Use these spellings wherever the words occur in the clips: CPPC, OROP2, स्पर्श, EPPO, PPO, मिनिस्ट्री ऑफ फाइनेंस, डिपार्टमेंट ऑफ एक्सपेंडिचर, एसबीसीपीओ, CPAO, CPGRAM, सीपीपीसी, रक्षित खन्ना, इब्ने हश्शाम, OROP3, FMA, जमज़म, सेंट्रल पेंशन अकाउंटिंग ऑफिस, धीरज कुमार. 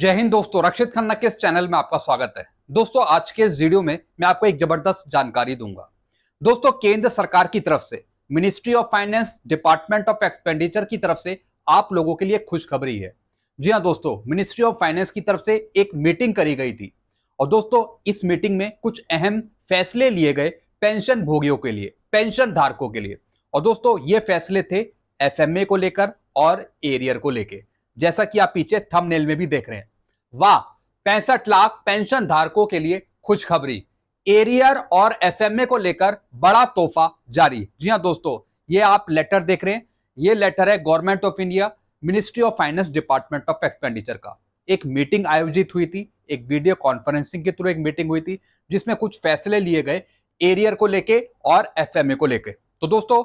जय हिंद दोस्तों, रक्षित खन्ना के इस चैनल में आपका स्वागत है। दोस्तों, आज के इस वीडियो में मैं आपको एक जबरदस्त जानकारी दूंगा। दोस्तों, केंद्र सरकार की तरफ से मिनिस्ट्री ऑफ फाइनेंस, डिपार्टमेंट ऑफ एक्सपेंडिचर की तरफ से आप लोगों के लिए खुशखबरी है। जी हाँ दोस्तों, मिनिस्ट्री ऑफ फाइनेंस की तरफ से एक मीटिंग करी गई थी और दोस्तों इस मीटिंग में कुछ अहम फैसले लिए गए पेंशन भोगियों के लिए, पेंशन धारकों के लिए। और दोस्तों ये फैसले थे FMA को लेकर और एरियर को लेकर, जैसा कि आप पीछे थंबनेल में भी देख रहे हैं। वाह, 65 लाख पेंशन धारकों के लिए खुशखबरी। एरियर और FMA को लेकर बड़ा तोहफा जारी। जी हाँ दोस्तों, ये आप लेटर देख रहे हैं, ये लेटर है government of India, मिनिस्ट्री ऑफ फाइनेंस, डिपार्टमेंट ऑफ एक्सपेंडिचर का। एक मीटिंग आयोजित हुई थी, एक वीडियो कॉन्फ्रेंसिंग के थ्रू एक मीटिंग हुई थी जिसमें कुछ फैसले लिए गए एरियर को लेके और FMA को लेके। तो दोस्तों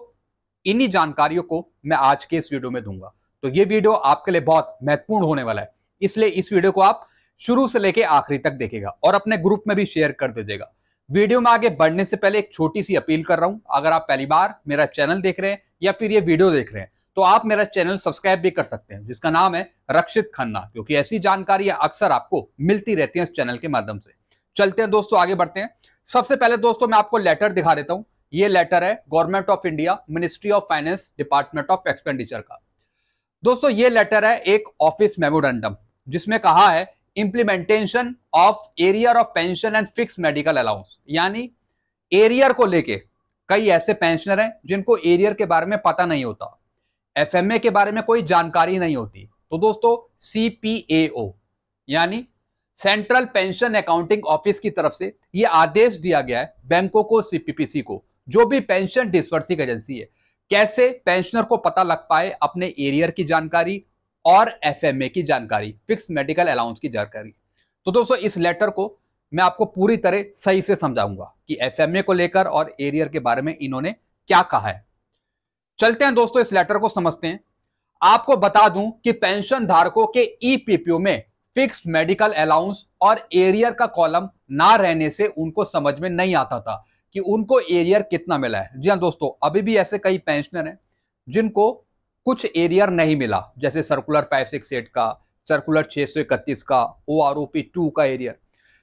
इन्हीं जानकारियों को मैं आज के इस वीडियो में दूंगा, तो ये वीडियो आपके लिए बहुत महत्वपूर्ण होने वाला है, इसलिए इस वीडियो को आप शुरू से लेके आखिरी तक देखिएगा और अपने ग्रुप में भी शेयर कर दीजिएगा। वीडियो में आगे बढ़ने से पहले एक छोटी सी अपील कर रहा हूं, अगर आप पहली बार मेरा चैनल देख रहे हैं या फिर ये वीडियो देख रहे हैं तो आप मेरा चैनल सब्सक्राइब भी कर सकते हैं, जिसका नाम है रक्षित खन्ना, क्योंकि ऐसी जानकारी अक्सर आपको मिलती रहती है इस चैनल के माध्यम से। चलते हैं दोस्तों, आगे बढ़ते हैं। सबसे पहले दोस्तों मैं आपको लेटर दिखा देता हूँ। ये लेटर है government of India, मिनिस्ट्री ऑफ फाइनेंस, डिपार्टमेंट ऑफ एक्सपेंडिचर का। दोस्तों ये लेटर है एक ऑफिस मेमोरेंडम जिसमें कहा है implementation of arrear of pension and fix medical allowance, यानी एरियर को लेके कई ऐसे पेंशनर हैं जिनको एरियर के बारे में पता नहीं होता, FMA के बारे में कोई जानकारी नहीं होती। तो दोस्तों CPAO यानी सेंट्रल पेंशन अकाउंटिंग ऑफिस की तरफ से ये आदेश दिया गया है बैंकों को, CPPC को, जो भी पेंशन डिस्बर्सिंग एजेंसी है, कैसे पेंशनर को पता लग पाए अपने एरियर की जानकारी और FMA की जानकारी, फिक्स मेडिकल अलाउंस की जानकारी। तो दोस्तों इस लेटर को मैं आपको पूरी तरह सही से समझाऊंगा कि FMA को लेकर और एरियर के बारे में इन्होंने क्या कहा है। चलते हैं दोस्तों इस लेटर को समझते हैं। आपको बता दूं कि पेंशन धारकों के EPPO में फिक्स मेडिकल अलाउंस और एरियर का कॉलम ना रहने से उनको समझ में नहीं आता था कि उनको एरियर कितना मिला है। जी हाँ दोस्तों, अभी भी ऐसे कई पेंशनर हैं जिनको कुछ एरियर नहीं मिला, जैसे सर्कुलर 568 का, सर्कुलर 631 का, OROP2 का एरियर,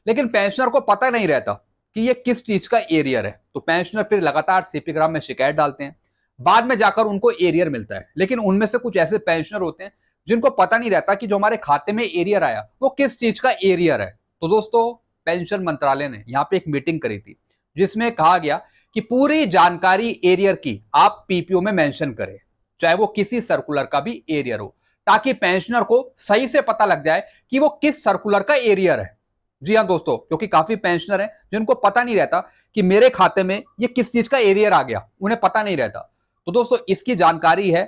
लेकिन पेंशनर को पता नहीं रहता कि ये किस चीज का एरियर है। तो पेंशनर फिर लगातार CPGRAM में शिकायत डालते हैं, बाद में जाकर उनको एरियर मिलता है। लेकिन उनमें से कुछ ऐसे पेंशनर होते हैं जिनको पता नहीं रहता कि जो हमारे खाते में एरियर आया वो किस चीज का एरियर है। तो दोस्तों पेंशन मंत्रालय ने यहाँ पे एक मीटिंग करी थी जिसमें कहा गया कि पूरी जानकारी एरियर की आप PPO में मेंशन करें, चाहे वो किसी सर्कुलर का भी एरियर हो, ताकि पेंशनर को सही से पता लग जाए कि वो किस सर्कुलर का एरियर है। जी हाँ दोस्तों, क्योंकि काफी पेंशनर हैं जिनको पता नहीं रहता कि मेरे खाते में ये किस चीज का एरियर आ गया, उन्हें पता नहीं रहता। तो दोस्तों इसकी जानकारी है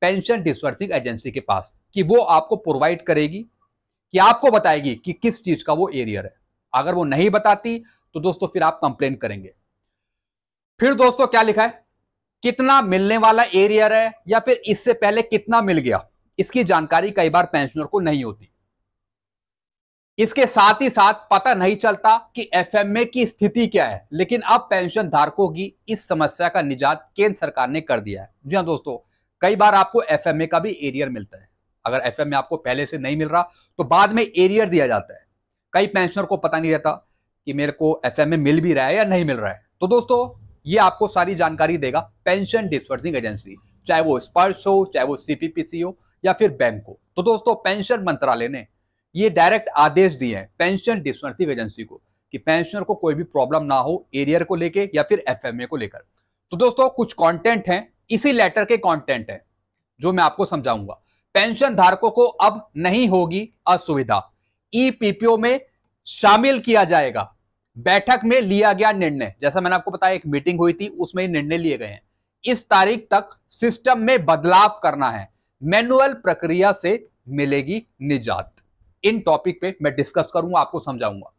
पेंशन डिस्बर्सिंग एजेंसी के पास कि वो आपको प्रोवाइड करेगी, कि आपको बताएगी कि किस चीज का वो एरियर है। अगर वो नहीं बताती तो दोस्तों फिर आप कंप्लेन करेंगे। फिर दोस्तों क्या लिखा है, कितना मिलने वाला एरियर है या फिर इससे पहले कितना मिल गया, इसकी जानकारी कई बार पेंशनर को नहीं होती। इसके साथ ही साथ पता नहीं चलता कि FMA की स्थिति क्या है। लेकिन अब पेंशन धारकों की इस समस्या का निजात केंद्र सरकार ने कर दिया है। जी हाँ दोस्तों, कई बार आपको FMA का भी एरियर मिलता है। अगर FMA आपको पहले से नहीं मिल रहा तो बाद में एरियर दिया जाता है। कई पेंशनर को पता नहीं रहता कि मेरे को FMA मिल भी रहा है या नहीं मिल रहा है। तो दोस्तों ये आपको सारी जानकारी देगा पेंशन डिस्बर्सिंग एजेंसी, चाहे वो स्पर्श हो, चाहे वो CPPC हो या फिर बैंक हो। तो दोस्तों पेंशन मंत्रालय ने ये डायरेक्ट आदेश दिए हैं पेंशन डिस्बर्सिंग एजेंसी को कि पेंशनर को कोई भी प्रॉब्लम ना हो एरियर को लेके या फिर FMA को लेकर। तो दोस्तों कुछ कंटेंट हैं, इसी लेटर के कंटेंट हैं जो मैं आपको समझाऊंगा। पेंशन धारकों को अब नहीं होगी असुविधा, EPPO में शामिल किया जाएगा। बैठक में लिया गया निर्णय, जैसा मैंने आपको बताया एक मीटिंग हुई थी उसमें निर्णय लिए गए हैं। इस तारीख तक सिस्टम में बदलाव करना है, मैनुअल प्रक्रिया से मिलेगी निजात। इन टॉपिक पे मैं डिस्कस करूंगा, आपको समझाऊंगा।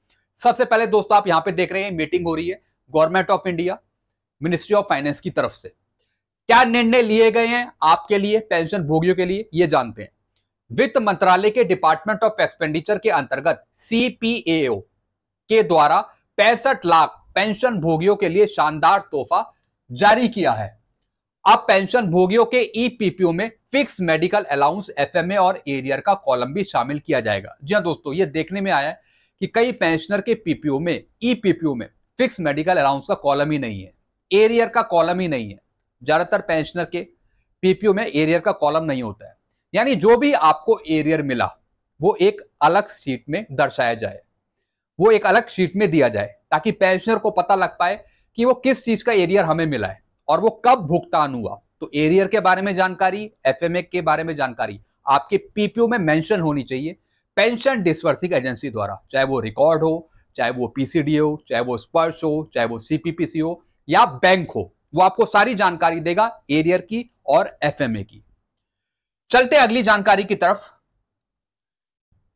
सबसे पहले दोस्तों आप यहां पे देख रहे हैं मीटिंग हो रही है government of India, मिनिस्ट्री ऑफ फाइनेंस की तरफ से। क्या निर्णय लिए गए हैं आपके लिए, पेंशन भोगियों के लिए, ये जानते हैं। वित्त मंत्रालय के डिपार्टमेंट ऑफ एक्सपेंडिचर के अंतर्गत CPAO के द्वारा 65 लाख पेंशन भोगियों के लिए शानदार तोहफा जारी किया है। आप पेंशन भोगियों के ईपीपीओ में फिक्स मेडिकल अलाउंस एफएमए और एरियर का कॉलम भी शामिल किया जाएगा। जी हां दोस्तों, ये देखने में आया है कि कई पेंशनर के पीपीओ में ईपीपीओ में फिक्स मेडिकल अलाउंस का कॉलम ही नहीं है, एरियर का कॉलम ही नहीं है। ज्यादातर पेंशनर के पीपीओ में एरियर का कॉलम नहीं होता है, यानी जो भी आपको एरियर मिला वो एक अलग शीट में दर्शाया जाए, वो एक अलग शीट में दिया जाए, ताकि पेंशनर को पता लग पाए कि वो किस चीज का एरियर हमें मिला है और वो कब भुगतान हुआ। तो एरियर के बारे में जानकारी, एफएमए के बारे में जानकारी आपके पीपीओ में मेंशन होनी चाहिए पेंशन डिस्बर्सिंग एजेंसी द्वारा, चाहे वो रिकॉर्ड हो, चाहे वो पीसीडी हो, चाहे वो स्पर्श हो, चाहे वो सीपीपीसी हो या बैंक हो, वो आपको सारी जानकारी देगा एरियर की और एफएमए की। चलते अगली जानकारी की तरफ।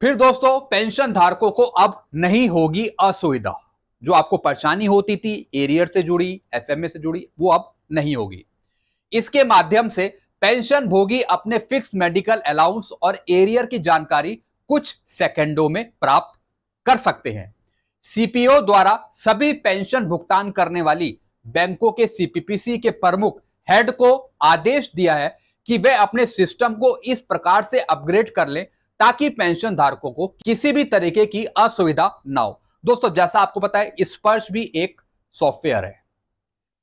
फिर दोस्तों, पेंशन धारकों को अब नहीं होगी असुविधा। जो आपको परेशानी होती थी एरियर से जुड़ी, एफएमए से जुड़ी, वो अब नहीं होगी। इसके माध्यम से पेंशन भोगी अपने फिक्स मेडिकल अलाउंस और एरियर की जानकारी कुछ सेकंडों में प्राप्त कर सकते हैं। सीपीओ द्वारा सभी पेंशन भुगतान करने वाली बैंकों के सीपीपीसी के प्रमुख हेड को आदेश दिया है कि वे अपने सिस्टम को इस प्रकार से अपग्रेड कर लें ताकि पेंशन धारकों को किसी भी तरीके की असुविधा ना हो। दोस्तों, जैसा आपको पता है, स्पर्श भी एक सॉफ्टवेयर है,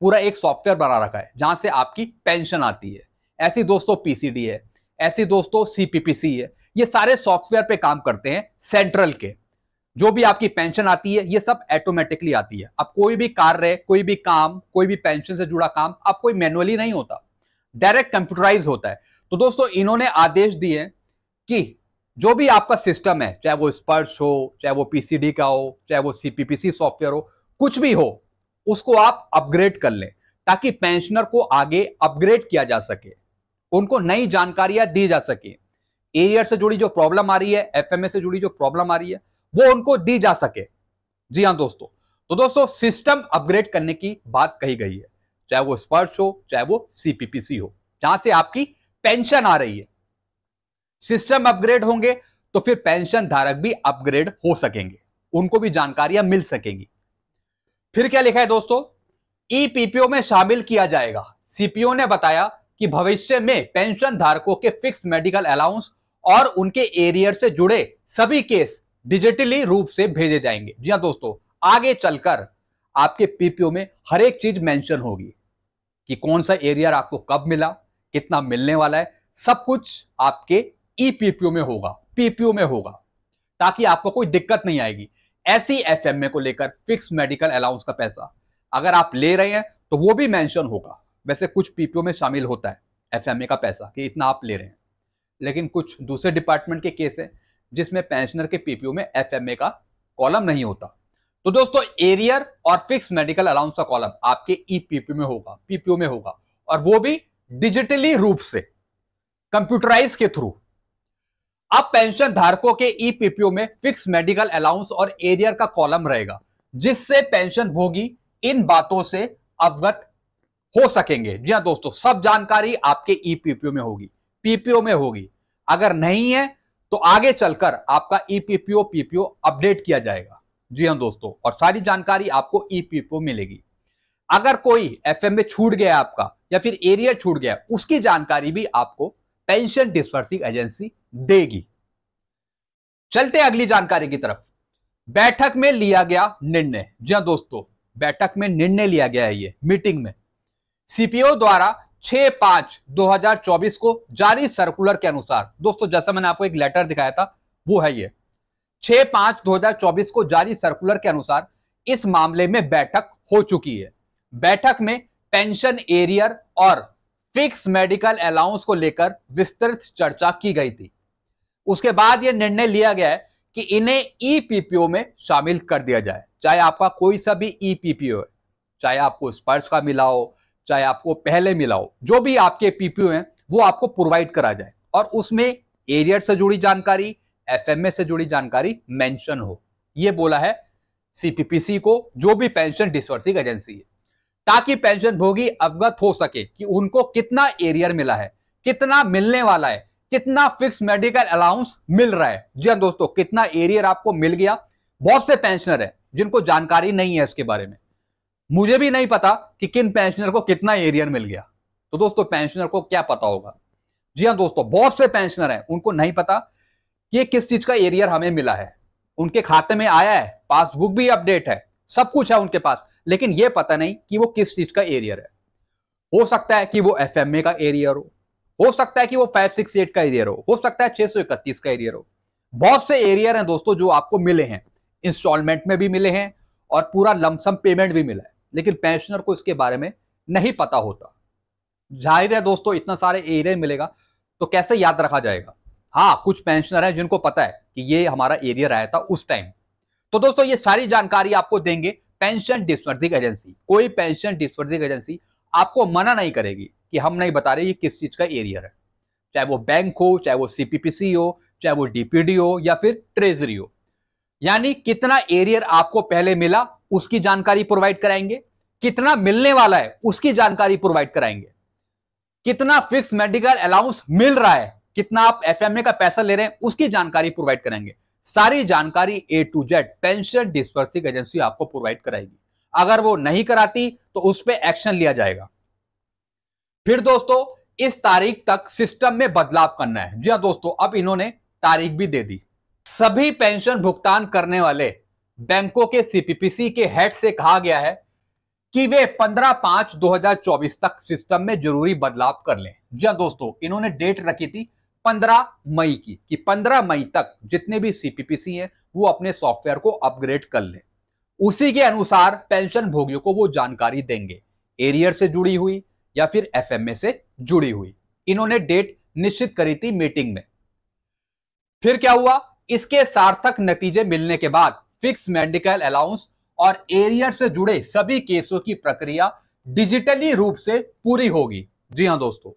पूरा एक सॉफ्टवेयर बना रखा है जहां से आपकी पेंशन आती है। ऐसी दोस्तों पीसीडी है, ऐसी दोस्तों सीपीपीसी है, ये सारे सॉफ्टवेयर पे काम करते हैं सेंट्रल के। जो भी आपकी पेंशन आती है ये सब ऑटोमेटिकली आती है। अब कोई भी कार्य, कोई भी काम, कोई भी पेंशन से जुड़ा काम अब कोई मैनुअली नहीं होता, डायरेक्ट कंप्यूटराइज होता है। तो दोस्तों, इन्होंने आदेश दिए कि जो भी आपका सिस्टम है, चाहे वो स्पर्श हो, चाहे वो पीसीडी का हो, चाहे वो सीपीपीसी सॉफ्टवेयर हो, कुछ भी हो, उसको आप अपग्रेड कर लें ताकि पेंशनर को आगे अपग्रेड किया जा सके, उनको नई जानकारियां दी जा सके। एरियर से जुड़ी जो प्रॉब्लम आ रही है, एफएमए से जुड़ी जो प्रॉब्लम आ रही है, वो उनको दी जा सके। जी हाँ दोस्तों, तो दोस्तों सिस्टम अपग्रेड करने की बात कही गई है, चाहे वो स्पर्श हो, चाहे वो सीपीपीसी हो, जहां से आपकी पेंशन आ रही है। सिस्टम अपग्रेड होंगे तो फिर पेंशन धारक भी अपग्रेड हो सकेंगे, उनको भी जानकारियां मिल सकेंगी। फिर क्या लिखा है दोस्तों, ईपीपीओ में शामिल किया जाएगा। सीपीओ ने बताया कि भविष्य में पेंशन धारकों के फिक्स मेडिकल अलाउंस और उनके एरियर से जुड़े सभी केस डिजिटली रूप से भेजे जाएंगे। जी हाँ दोस्तों, आगे चलकर आपके पीपीओ में हर एक चीज मेंशन होगी कि कौन सा एरियर आपको कब मिला, कितना मिलने वाला है, सब कुछ आपके ईपीपीओ में होगा, पीपीओ में होगा, ताकि आपको कोई दिक्कत नहीं आएगी। ऐसी एफएमए को लेकर फिक्स मेडिकल अलाउंस का पैसा अगर आप ले रहे हैं तो वो भी मेंशन होगा। वैसे कुछ पीपीओ में शामिल होता है एफएमए का पैसा कि इतना आप ले रहे हैं, लेकिन कुछ दूसरे डिपार्टमेंट के केस हैं जिसमें पेंशनर के पीपीओ में एफएमए का कॉलम नहीं होता। तो दोस्तों, एरियर और फिक्स मेडिकल अलाउंस का कॉलम आपके ईपीपीओ में होगा, पीपीओ में होगा, और वो भी डिजिटली रूप से, कंप्यूटराइज के थ्रू। अब पेंशन धारकों के ईपीपीओ में फिक्स मेडिकल अलाउंस और एरियर का कॉलम रहेगा, जिससे पेंशन भोगी इन बातों से अवगत हो सकेंगे। जी हां दोस्तों, सब जानकारी आपके ईपीपीओ में होगी, पीपीओ में होगी। अगर नहीं है तो आगे चलकर आपका ईपीपीओ पीपीओ अपडेट किया जाएगा। जी हां दोस्तों, और सारी जानकारी आपको ईपीपीओ मिलेगी। अगर कोई एफएमए छूट गया आपका या फिर एरियर छूट गया, उसकी जानकारी भी आपको पेंशन डिस्बर्सिंग एजेंसी देगी। चलते अगली जानकारी की तरफ। बैठक में लिया गया निर्णय। जी हां दोस्तों, बैठक में निर्णय लिया गया है, ये मीटिंग में सीपीओ द्वारा 6/5/2024 को जारी सर्कुलर के अनुसार। दोस्तों, जैसा मैंने आपको एक लेटर दिखाया था वो है ये 6/5/2024 को जारी सर्कुलर के अनुसार इस मामले में बैठक हो चुकी है। बैठक में पेंशन एरियर और फिक्स मेडिकल अलाउंस को लेकर विस्तृत चर्चा की गई थी। उसके बाद यह निर्णय लिया गया है कि इन्हें ईपीपीओ में शामिल कर दिया जाए, चाहे आपका कोई सा भी ईपीपीओ है, चाहे आपको स्पर्श का मिला हो, चाहे आपको पहले मिला हो, जो भी आपके पीपीओ हैं वो आपको प्रोवाइड करा जाए और उसमें एरियर से जुड़ी जानकारी, एफएमए से जुड़ी जानकारी मेंशन हो। ये बोला है सीपीपीसी को, जो भी पेंशन डिस्बर्सिंग एजेंसी है, ताकि पेंशन भोगी अवगत हो सके कि उनको कितना एरियर मिला है, कितना मिलने वाला है, कितना फिक्स मेडिकल अलाउंस मिल रहा है। जी हां दोस्तों, कितना एरियर आपको मिल गया। बहुत से पेंशनर हैं जिनको जानकारी नहीं है इसके बारे में, मुझे भी नहीं पता कि किन पेंशनर को कितना एरियर मिल गया। तो दोस्तों पेंशनर को क्या पता होगा? जी हाँ दोस्तों, बहुत से पेंशनर हैं उनको नहीं पता कि किस चीज का एरियर हमें मिला है, उनके खाते में आया है, पासबुक भी अपडेट है, सब कुछ है उनके पास, लेकिन यह पता नहीं कि वो किस चीज का एरियर है। हो सकता है कि वो एफएमए का एरियर हो सकता है कि वो 568 का एरियर हो सकता है 631 का एरियर हो। बहुत से एरियर हैं दोस्तों जो आपको मिले हैं, इंस्टॉलमेंट में भी मिले हैं और पूरा लमसम पेमेंट भी मिला है, लेकिन पेंशनर को इसके बारे में नहीं पता होता। जाहिर है दोस्तों इतना सारे एरियर मिलेगा तो कैसे याद रखा जाएगा? हाँ, कुछ पेंशनर हैं जिनको पता है कि ये हमारा एरियर आया था उस टाइम। तो दोस्तों ये सारी जानकारी आपको देंगे पेंशन डिस्बर्सिंग एजेंसी। कोई पेंशन डिस्बर्सिंग एजेंसी आपको मना नहीं करेगी कि हम नहीं बता रहे ये किस चीज का एरियर है, चाहे वो बैंक हो, चाहे वो सीपीपीसी हो, चाहे वो डीपीडी हो या फिर ट्रेजरी हो। यानी कितना एरियर आपको पहले मिला उसकी जानकारी प्रोवाइड कराएंगे, कितना मिलने वाला है उसकी जानकारी प्रोवाइड कराएंगे, कितना फिक्स मेडिकल अलाउंस मिल रहा है, कितना आप एफएमए का पैसा ले रहे हैं उसकी जानकारी प्रोवाइड करेंगे। सारी जानकारी A to Z pension disbursing agency आपको प्रोवाइड कराएगी। अगर वो नहीं कराती तो उस पर एक्शन लिया जाएगा। फिर दोस्तों इस तारीख तक सिस्टम में बदलाव करना है। जी हाँ दोस्तों, अब इन्होंने तारीख भी दे दी। सभी पेंशन भुगतान करने वाले बैंकों के सीपीपीसी के हेड से कहा गया है कि वे 15/5/2024 तक सिस्टम में जरूरी बदलाव कर लें। जी हाँ दोस्तों, इन्होंने डेट रखी थी 15 मई की कि 15 मई तक जितने भी सीपीपीसी हैं वो अपने सॉफ्टवेयर को अपग्रेड कर लें। उसी के अनुसार पेंशन भोगियों को वो जानकारी देंगे, एरियर से जुड़ी हुई या फिर एफएमए से जुड़ी हुई। इन्होंने डेट निश्चित करी थी मीटिंग में। फिर क्या हुआ? इसके सार्थक नतीजे मिलने के बाद फिक्स मेडिकल अलाउंस और एरियर से जुड़े सभी केसों की प्रक्रिया डिजिटली रूप से पूरी होगी। जी हाँ दोस्तों,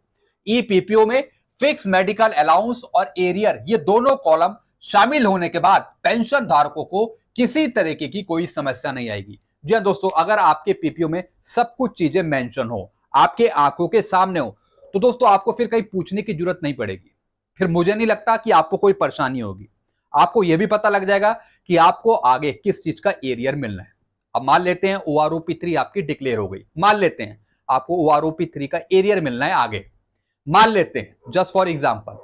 ईपीपीओ में फिक्स मेडिकल अलाउंस और एरियर ये दोनों कॉलम शामिल होने के बाद पेंशन धारकों को किसी तरीके की कोई समस्या नहीं आएगी। जी हाँ दोस्तों, अगर आपके पीपीओ में सब कुछ चीजें मेंशन हो, आपके आंखों के सामने हो, तो दोस्तों आपको फिर कहीं पूछने की जरूरत नहीं पड़ेगी। फिर मुझे नहीं लगता कि आपको कोई परेशानी होगी। आपको यह भी पता लग जाएगा कि आपको आगे किस चीज का एरियर मिलना है। अब मान लेते हैं OROP3 आपकी डिक्लेयर हो गई, मान लेते हैं आपको OROP3 का एरियर मिलना है आगे, मान लेते हैं जस्ट फॉर एग्जांपल।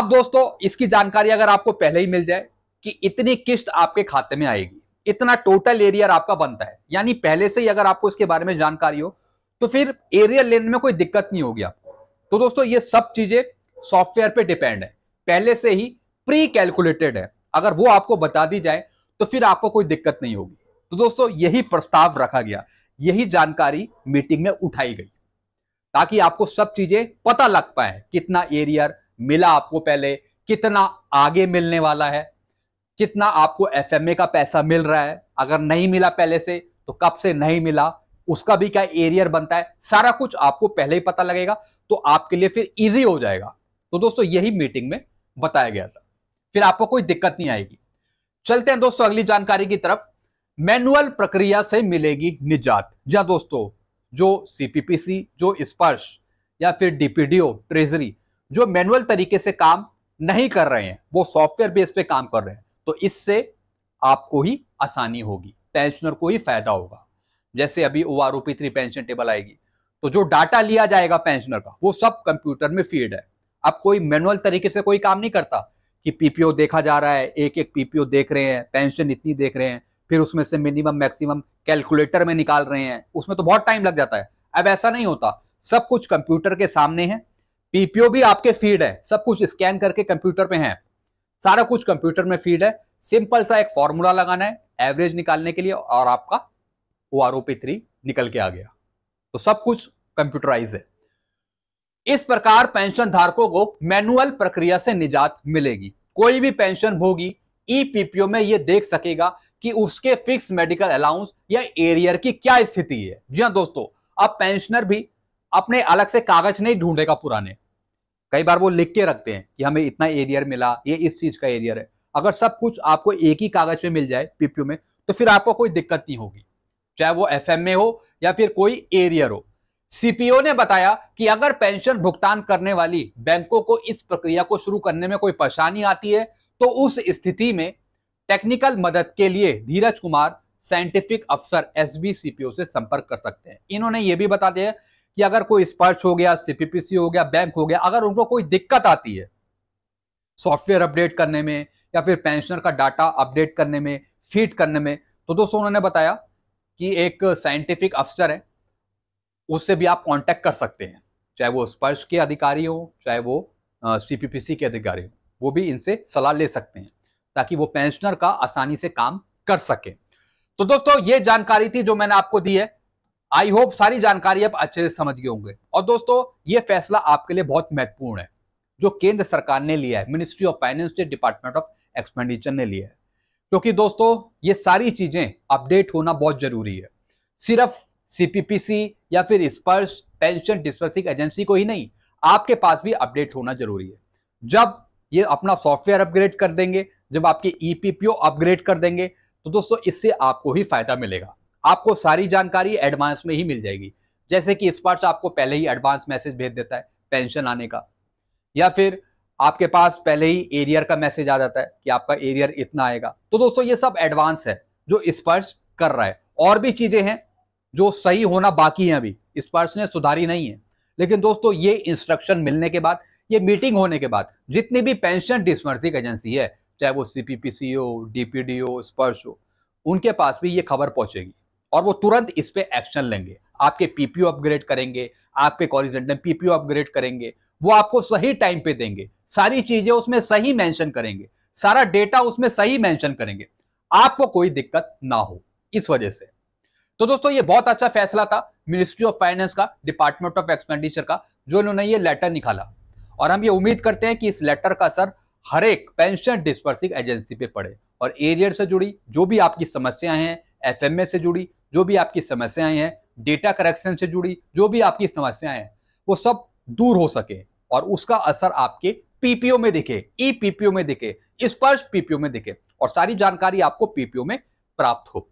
अब दोस्तों इसकी जानकारी अगर आपको पहले ही मिल जाए कि इतनी किस्त आपके खाते में आएगी, इतना टोटल एरियर आपका बनता है, यानी पहले से ही अगर आपको इसके बारे में जानकारी हो तो फिर एरियर लेने में कोई दिक्कत नहीं होगी आपको। तो दोस्तों ये सब चीजें सॉफ्टवेयर पे डिपेंड है, पहले से ही प्री कैलकुलेटेड है। अगर वो आपको बता दी जाए तो फिर आपको कोई दिक्कत नहीं होगी। तो दोस्तों यही प्रस्ताव रखा गया, यही जानकारी मीटिंग में उठाई गई ताकि आपको सब चीजें पता लग पाए, कितना एरियर मिला आपको पहले, कितना आगे मिलने वाला है, कितना आपको एफएमए का पैसा मिल रहा है, अगर नहीं मिला पहले से तो कब से नहीं मिला, उसका भी क्या एरियर बनता है, सारा कुछ आपको पहले ही पता लगेगा तो आपके लिए फिर इजी हो जाएगा। तो दोस्तों यही मीटिंग में बताया गया था, फिर आपको कोई दिक्कत नहीं आएगी। चलते हैं दोस्तों अगली जानकारी की तरफ। मैनुअल प्रक्रिया से मिलेगी निजात। जी हाँ दोस्तों, जो सीपीपीसी, जो स्पर्श या फिर डीपीडीओ ट्रेजरी जो मैनुअल तरीके से काम नहीं कर रहे हैं, वो सॉफ्टवेयर बेस पे काम कर रहे हैं, तो इससे आपको ही आसानी होगी, पेंशनर को ही फायदा होगा। जैसे अभी OROP3 पेंशन टेबल आएगी तो जो डाटा लिया जाएगा पेंशनर का वो सब कंप्यूटर में फीड है। अब कोई मैनुअल तरीके से कोई काम नहीं करता कि पीपीओ देखा जा रहा है, एक एक पीपीओ देख रहे हैं, पेंशन इतनी देख रहे हैं, फिर उसमें से मिनिमम मैक्सिमम कैलकुलेटर में निकाल रहे हैं, उसमें तो बहुत टाइम लग जाता है। अब ऐसा नहीं होता, सब कुछ कंप्यूटर के सामने है, पीपीओ भी आपके फीड है, सब कुछ स्कैन करके कंप्यूटर पे है, सारा कुछ कंप्यूटर में फीड है। सिंपल सा एक फॉर्मूला लगाना है एवरेज निकालने के लिए और आपका OROP3 निकल के आ गया। तो सब कुछ कंप्यूटराइज है। इस प्रकार पेंशन धारकों को मैनुअल प्रक्रिया से निजात मिलेगी। कोई भी पेंशन भोगी ईपीपीओ में यह देख सकेगा कि उसके फिक्स मेडिकल अलाउंस या एरियर की क्या स्थिति है। जी हाँ दोस्तों, अब पेंशनर भी अपने अलग से कागज नहीं ढूंढेगा पुराने, कई बार वो लिख के रखते हैं कि हमें इतना एरियर मिला, ये इस चीज का एरियर है। अगर सब कुछ आपको एक ही कागज में मिल जाए पीपीओ में तो फिर आपको कोई दिक्कत नहीं होगी, चाहे वो एफएमए हो या फिर कोई एरियर हो। सीपीओ ने बताया कि अगर पेंशन भुगतान करने वाली बैंकों को इस प्रक्रिया को शुरू करने में कोई परेशानी आती है तो उस स्थिति में टेक्निकल मदद के लिए धीरज कुमार साइंटिफिक अफसर एसबीसीपीओ से संपर्क कर सकते हैं। इन्होंने ये भी बता दिया कि अगर कोई स्पर्श हो गया, सीपीपीसी हो गया, बैंक हो गया, अगर उनको कोई दिक्कत आती है सॉफ्टवेयर अपडेट करने में या फिर पेंशनर का डाटा अपडेट करने में, फीड करने में, तो दोस्तों उन्होंने बताया कि एक साइंटिफिक अफसर है, उससे भी आप कांटेक्ट कर सकते हैं, चाहे वो स्पर्श के अधिकारी हो, चाहे वो सीपीपीसी के अधिकारी हो, वो भी इनसे सलाह ले सकते हैं ताकि वो पेंशनर का आसानी से काम कर सके। तो दोस्तों ये जानकारी थी जो मैंने आपको दी है। आई होप सारी जानकारी आप अच्छे से समझ गए होंगे। और दोस्तों ये फैसला आपके लिए बहुत महत्वपूर्ण है जो केंद्र सरकार ने लिया है, मिनिस्ट्री ऑफ फाइनेंस के डिपार्टमेंट ऑफ एक्सपेंडिचर ने लिया है, क्योंकि दोस्तों ये सारी चीजें अपडेट होना बहुत जरूरी है। सिर्फ सीपीपीसी या फिर स्पर्श पेंशन डिस्बर्सिंग एजेंसी को ही नहीं, आपके पास भी अपडेट होना जरूरी है। जब ये अपना सॉफ्टवेयर अपग्रेड कर देंगे, जब आपके ईपीपीओ अपग्रेड कर देंगे, तो दोस्तों इससे आपको ही फायदा मिलेगा। आपको सारी जानकारी एडवांस में ही मिल जाएगी, जैसे कि स्पर्श आपको पहले ही एडवांस मैसेज भेज देता है पेंशन आने का, या फिर आपके पास पहले ही एरियर का मैसेज आ जाता है कि आपका एरियर इतना आएगा। तो दोस्तों ये सब एडवांस है जो स्पर्श कर रहा है। और भी चीजें हैं जो सही होना बाकी है, अभी स्पर्श ने सुधारी नहीं है, लेकिन दोस्तों ये इंस्ट्रक्शन मिलने के बाद, ये मीटिंग होने के बाद, जितनी भी पेंशन डिस्बर्सिंग एजेंसी है, चाहे वो सीपीपीसी हो, डीपीडी हो, स्पर्श हो, उनके पास भी ये खबर पहुंचेगी और वो तुरंत इस पे एक्शन लेंगे। आपके पीपीओ अपग्रेड करेंगे, आपके कॉरिजेंडम पीपीओ अपग्रेड करेंगे, वो आपको सही टाइम पे देंगे, सारी चीजें उसमें सही मेंशन करेंगे, सारा डेटा उसमें सही मेंशन करेंगे, आपको कोई दिक्कत ना हो इस वजह से। तो दोस्तों ये बहुत अच्छा फैसला था मिनिस्ट्री ऑफ फाइनेंस का, डिपार्टमेंट ऑफ एक्सपेंडिचर का, जो इन्होंने ये लेटर निकाला। और हम ये उम्मीद करते हैं कि इस लेटर का असर हर एक पेंशन डिस्बर्सिंग एजेंसी पे पड़े और एरियर से जुड़ी जो भी आपकी समस्याएं हैं, एफएमए से जुड़ी जो भी आपकी समस्याएं हैं, डेटा करेक्शन से जुड़ी जो भी आपकी समस्याएं हैं, वो सब दूर हो सके और उसका असर आपके पीपीओ में दिखे, ई पीपीओ में दिखे, स्पर्श पीपीओ में दिखे और सारी जानकारी आपको पीपीओ में प्राप्त हो।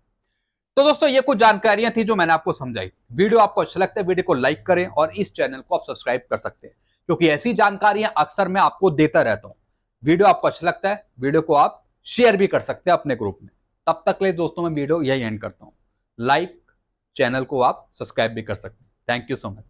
तो दोस्तों ये कुछ जानकारियां थी जो मैंने आपको समझाई। वीडियो आपको अच्छा लगता है, वीडियो को लाइक करें और इस चैनल को आप सब्सक्राइब कर सकते हैं, क्योंकि ऐसी जानकारियां अक्सर मैं आपको देता रहता हूं। वीडियो आपको अच्छा लगता है, वीडियो को आप शेयर भी कर सकते हैं अपने ग्रुप में। तब तक के लिए दोस्तों मैं वीडियो यही एंड करता हूँ। लाइक, चैनल को आप सब्सक्राइब भी कर सकते हैं। Thank you so much.